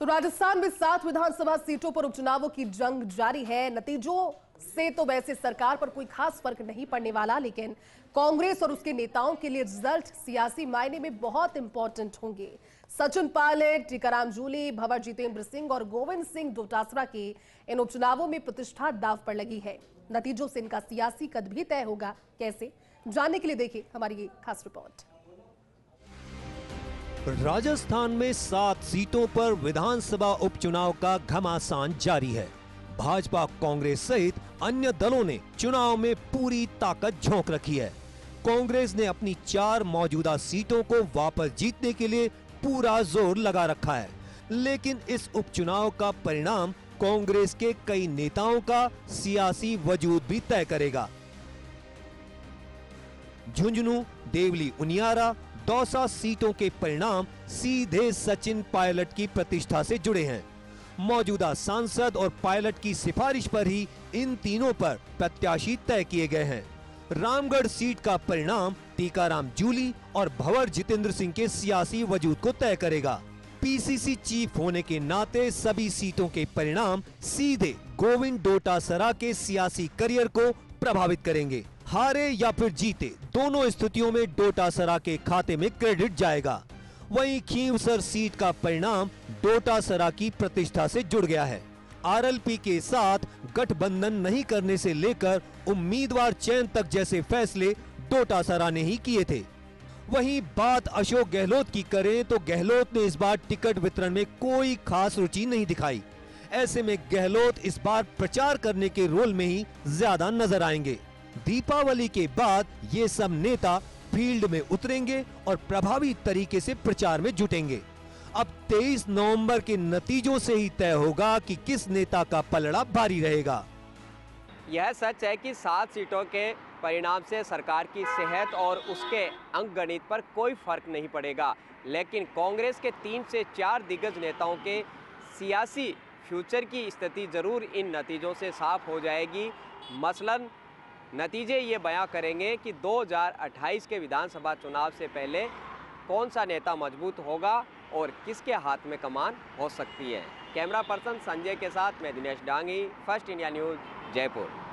तो राजस्थान में 7 विधानसभा सीटों पर उपचुनावों की जंग जारी है। नतीजों से तो वैसे सरकार पर कोई खास फर्क नहीं पड़ने वाला, लेकिन कांग्रेस और उसके नेताओं के लिए रिजल्ट सियासी मायने में बहुत इंपॉर्टेंट होंगे। सचिन पायलट, टीकाराम जुली, भंवर जितेंद्र सिंह और गोविंद सिंह डोटासरा के इन उपचुनावों में प्रतिष्ठा दाव पर लगी है। नतीजों से इनका सियासी कद भी तय होगा, कैसे जानने के लिए देखिए हमारी ये खास रिपोर्ट। राजस्थान में 7 सीटों पर विधानसभा उपचुनाव का घमासान जारी है। भाजपा, कांग्रेस सहित अन्य दलों ने चुनाव में पूरी ताकत झोंक रखी है। कांग्रेस ने अपनी 4 मौजूदा सीटों को वापस जीतने के लिए पूरा जोर लगा रखा है, लेकिन इस उपचुनाव का परिणाम कांग्रेस के कई नेताओं का सियासी वजूद भी तय करेगा। झुंझुनू, देवली, उनियारा, दौसा सीटों के परिणाम सीधे सचिन पायलट की प्रतिष्ठा से जुड़े हैं। मौजूदा सांसद और पायलट की सिफारिश पर ही इन तीनों पर प्रत्याशी तय किए गए हैं। रामगढ़ सीट का परिणाम टीकाराम जुली और भंवर जितेंद्र सिंह के सियासी वजूद को तय करेगा। पीसीसी चीफ होने के नाते सभी सीटों के परिणाम सीधे गोविंद डोटासरा के सियासी करियर को प्रभावित करेंगे। हारे या फिर जीते, दोनों स्थितियों में डोटासरा के खाते में क्रेडिट जाएगा। वहीं खींवसर सीट का परिणाम डोटासरा की प्रतिष्ठा से जुड़ गया है। आरएलपी के साथ गठबंधन नहीं करने से लेकर उम्मीदवार चयन तक जैसे फैसले डोटासरा ने ही किए थे। वहीं बात अशोक गहलोत की करें तो गहलोत ने इस बार टिकट वितरण में कोई खास रुचि नहीं दिखाई। ऐसे में गहलोत इस बार प्रचार करने के रोल में ही ज्यादा नजर आएंगे। दीपावली के बाद ये सब नेता फील्ड में उतरेंगे और प्रभावी तरीके से प्रचार में जुटेंगे। अब 23 नवंबर के नतीजों से ही तय होगा कि किस नेता का पलड़ा भारी रहेगा। यह सच है कि 7 सीटों के परिणाम से सरकार की सेहत और उसके अंकगणित पर कोई फर्क नहीं पड़ेगा, लेकिन कांग्रेस के 3 से 4 दिग्गज नेताओं के सियासी फ्यूचर की स्थिति जरूर इन नतीजों से साफ हो जाएगी। मसलन नतीजे ये बयां करेंगे कि 2028 के विधानसभा चुनाव से पहले कौन सा नेता मजबूत होगा और किसके हाथ में कमान हो सकती है। कैमरा पर्सन संजय के साथ मैं Dinesh Dangi, first India news, Jaipur.